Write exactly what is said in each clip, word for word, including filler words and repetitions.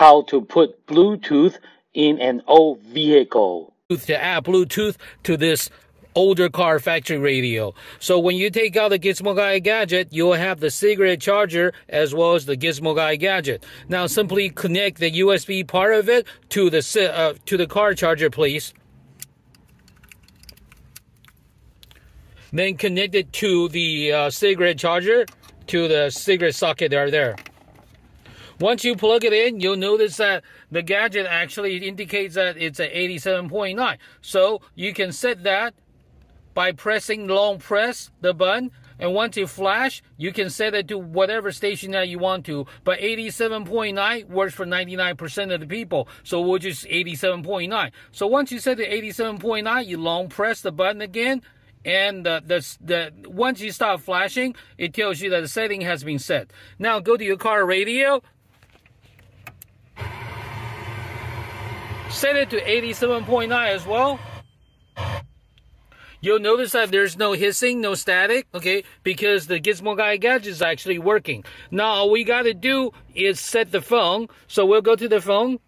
how to put Bluetooth in an old vehicle. To add Bluetooth to this older car factory radio. So when you take out the Gizmo Guy Gadget, you'll have the cigarette charger as well as the Gizmo Guy Gadget. Now simply connect the U S B part of it to the, uh, to the car charger, please. Then connect it to the uh, cigarette charger, to the cigarette socket that are there. Once you plug it in, you'll notice that the gadget actually indicates that it's at eighty-seven point nine. So you can set that by pressing long press the button, and once it flash, you can set it to whatever station that you want to. But eighty-seven point nine works for ninety-nine percent of the people, so we'll just eighty-seven point nine. So once you set it eighty-seven point nine, you long press the button again, and the, the, the once you stop flashing, it tells you that the setting has been set. Now go to your car radio. Set it to eighty-seven point nine as well. You'll notice that there's no hissing, no static, okay? Because the Gizmo Guy Gadget is actually working. Now, all we gotta do is set the phone. So we'll go to the phone.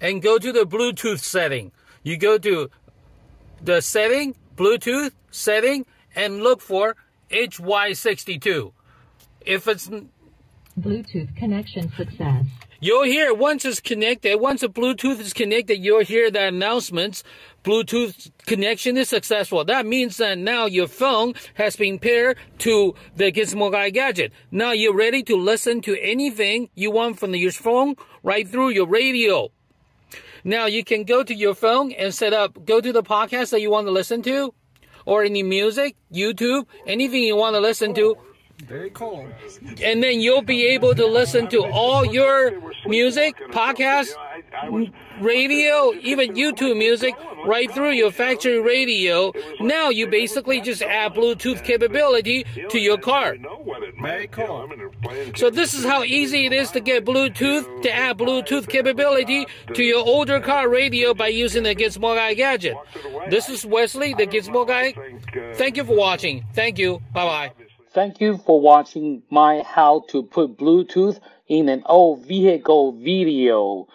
And go to the Bluetooth setting. You go to the setting, Bluetooth setting, and look for H Y sixty-two. If it's Bluetooth connection success, you'll hear once it's connected, once the Bluetooth is connected, you'll hear the announcements, Bluetooth connection is successful. That means that now your phone has been paired to the Gizmo Guy Gadget. Now you're ready to listen to anything you want from your phone right through your radio. Now you can go to your phone and set up, go to the podcast that you want to listen to, or any music, YouTube, anything you want to listen to. Very cool. And then you'll be able to listen to all your music, podcasts, radio, even YouTube music right through your factory radio. Now you basically just add Bluetooth capability to your car. Very cool. So this is how easy it is to get Bluetooth, to add Bluetooth capability to your older car radio by using the Gizmo Guy Gadget. This is Wesley, the Gizmo Guy. Thank you for watching. Thank you. Bye-bye. Thank you for watching my how to put Bluetooth in an old vehicle video.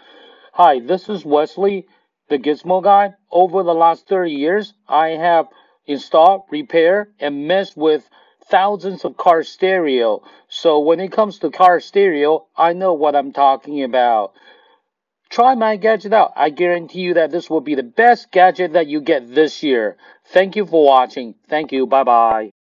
Hi, this is Wesley, the Gizmo Guy. Over the last thirty years, I have installed, repaired, and messed with thousands of car stereo. So when it comes to car stereo, I know what I'm talking about. Try my gadget out. I guarantee you that this will be the best gadget that you get this year. Thank you for watching. Thank you. Bye-bye.